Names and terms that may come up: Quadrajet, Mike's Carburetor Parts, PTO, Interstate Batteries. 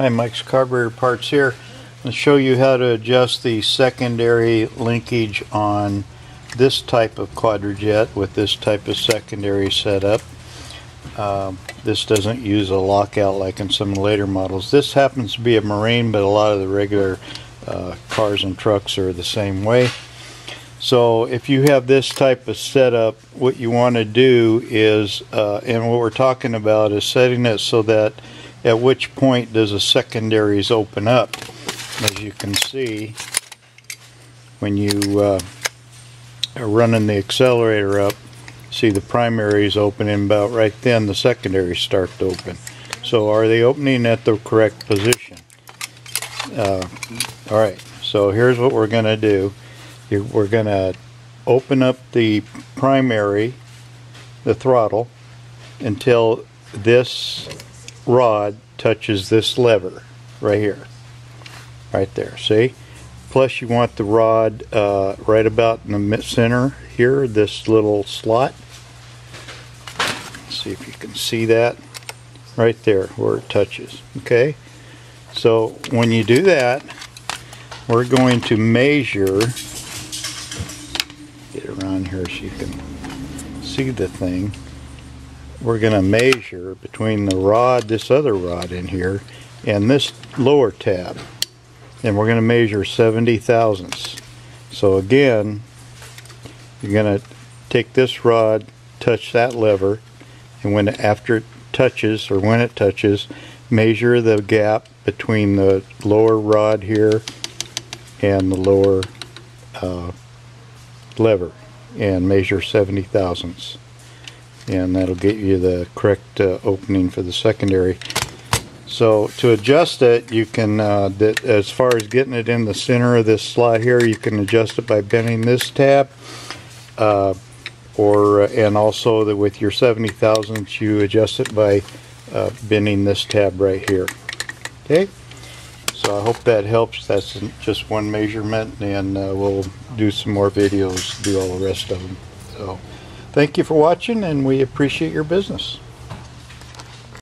Hi, Mike's Carburetor Parts here. I'm going to show you how to adjust the secondary linkage on this type of Quadrajet with this type of secondary setup. This doesn't use a lockout like in some later models. This happens to be a Marine, but a lot of the regular cars and trucks are the same way. So if you have this type of setup, what you want to do is, and what we're talking about is setting it so that at which point does the secondaries open up. As you can see, when you are running the accelerator up, see the primaries open, and about right then the secondaries start to open. So are they opening at the correct position? Alright, so here's what we're going to do. We're going to open up the primary, the throttle, until this rod touches this lever right here, right there, see? Plus you want the rod right about in the center here, this little slot. Let's see if you can see that right there where it touches. Okay, so when you do that, we're going to measure, get around here so you can see the thing. We're going to measure between the rod, this other rod in here, and this lower tab, and we're going to measure 70 thousandths. So again, you're going to take this rod, touch that lever, and when after it touches, or when it touches, measure the gap between the lower rod here and the lower lever, and measure 70 thousandths, and that'll get you the correct opening for the secondary. So to adjust it, you can, as far as getting it in the center of this slot here, you can adjust it by bending this tab, and also that with your 70 thousandths, you adjust it by bending this tab right here. Okay, so I hope that helps. That's just one measurement, and we'll do some more videos, do all the rest of them. So thank you for watching, and we appreciate your business.